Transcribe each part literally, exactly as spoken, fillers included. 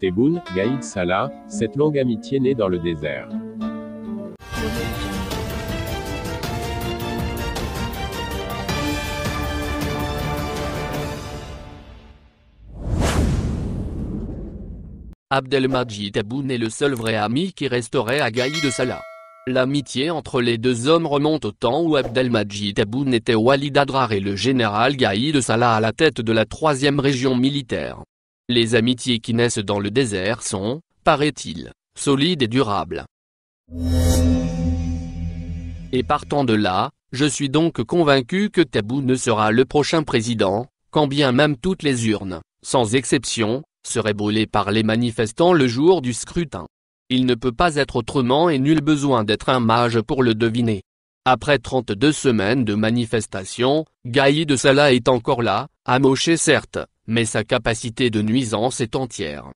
Tebboune, Gaïd Salah, cette longue amitié née dans le désert. Abdelmadjid Tebboune est le seul vrai ami qui resterait à Gaïd Salah. L'amitié entre les deux hommes remonte au temps où Abdelmadjid Tebboune était Wali d'Adrar et le général Gaïd Salah à la tête de la troisième région militaire. Les amitiés qui naissent dans le désert sont, paraît-il, solides et durables. Et partant de là, je suis donc convaincu que Tebboune sera le prochain président, quand bien même toutes les urnes, sans exception, seraient brûlées par les manifestants le jour du scrutin. Il ne peut pas être autrement et nul besoin d'être un mage pour le deviner. Après trente-deux semaines de manifestations, Gaïd Salah est encore là, amoché certes, mais sa capacité de nuisance est entière.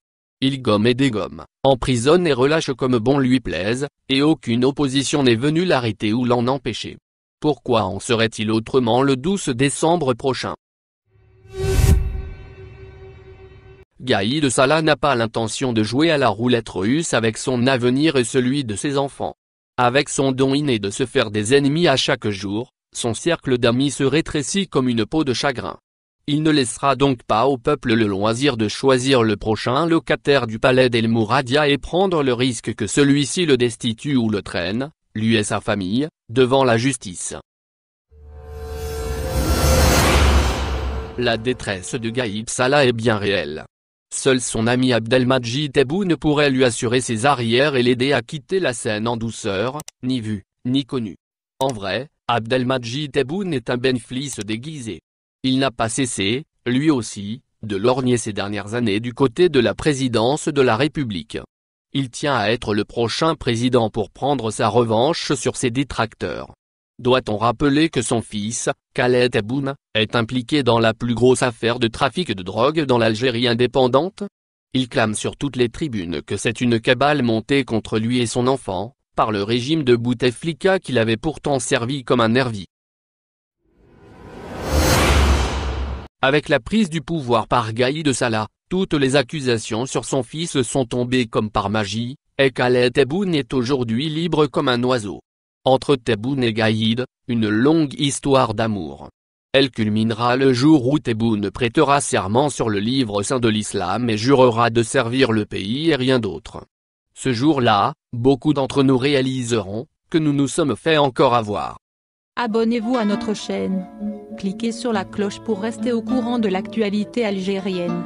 Il gomme et dégomme, emprisonne et relâche comme bon lui plaise, et aucune opposition n'est venue l'arrêter ou l'en empêcher. Pourquoi en serait-il autrement le douze décembre prochain? Gaïd Salah n'a pas l'intention de jouer à la roulette russe avec son avenir et celui de ses enfants. Avec son don inné de se faire des ennemis à chaque jour, son cercle d'amis se rétrécit comme une peau de chagrin. Il ne laissera donc pas au peuple le loisir de choisir le prochain locataire du palais d'El Mouradia et prendre le risque que celui-ci le destitue ou le traîne, lui et sa famille, devant la justice. La détresse de Gaïd Salah est bien réelle. Seul son ami Abdelmadjid Tebboune pourrait lui assurer ses arrières et l'aider à quitter la scène en douceur, ni vu, ni connu. En vrai, Abdelmadjid Tebboune est un Benflis déguisé. Il n'a pas cessé, lui aussi, de lorgner ces dernières années du côté de la présidence de la République. Il tient à être le prochain président pour prendre sa revanche sur ses détracteurs. Doit-on rappeler que son fils, Khaled Aboum, est impliqué dans la plus grosse affaire de trafic de drogue dans l'Algérie indépendante? Il clame sur toutes les tribunes que c'est une cabale montée contre lui et son enfant, par le régime de Bouteflika qu'il avait pourtant servi comme un nervi. Avec la prise du pouvoir par Gaïd Salah, toutes les accusations sur son fils sont tombées comme par magie, et Khaled Aboum est aujourd'hui libre comme un oiseau. Entre Tebboune et Gaïd, une longue histoire d'amour. Elle culminera le jour où Tebboune prêtera serment sur le livre saint de l'islam et jurera de servir le pays et rien d'autre. Ce jour-là, beaucoup d'entre nous réaliseront que nous nous sommes fait encore avoir. Abonnez-vous à notre chaîne. Cliquez sur la cloche pour rester au courant de l'actualité algérienne.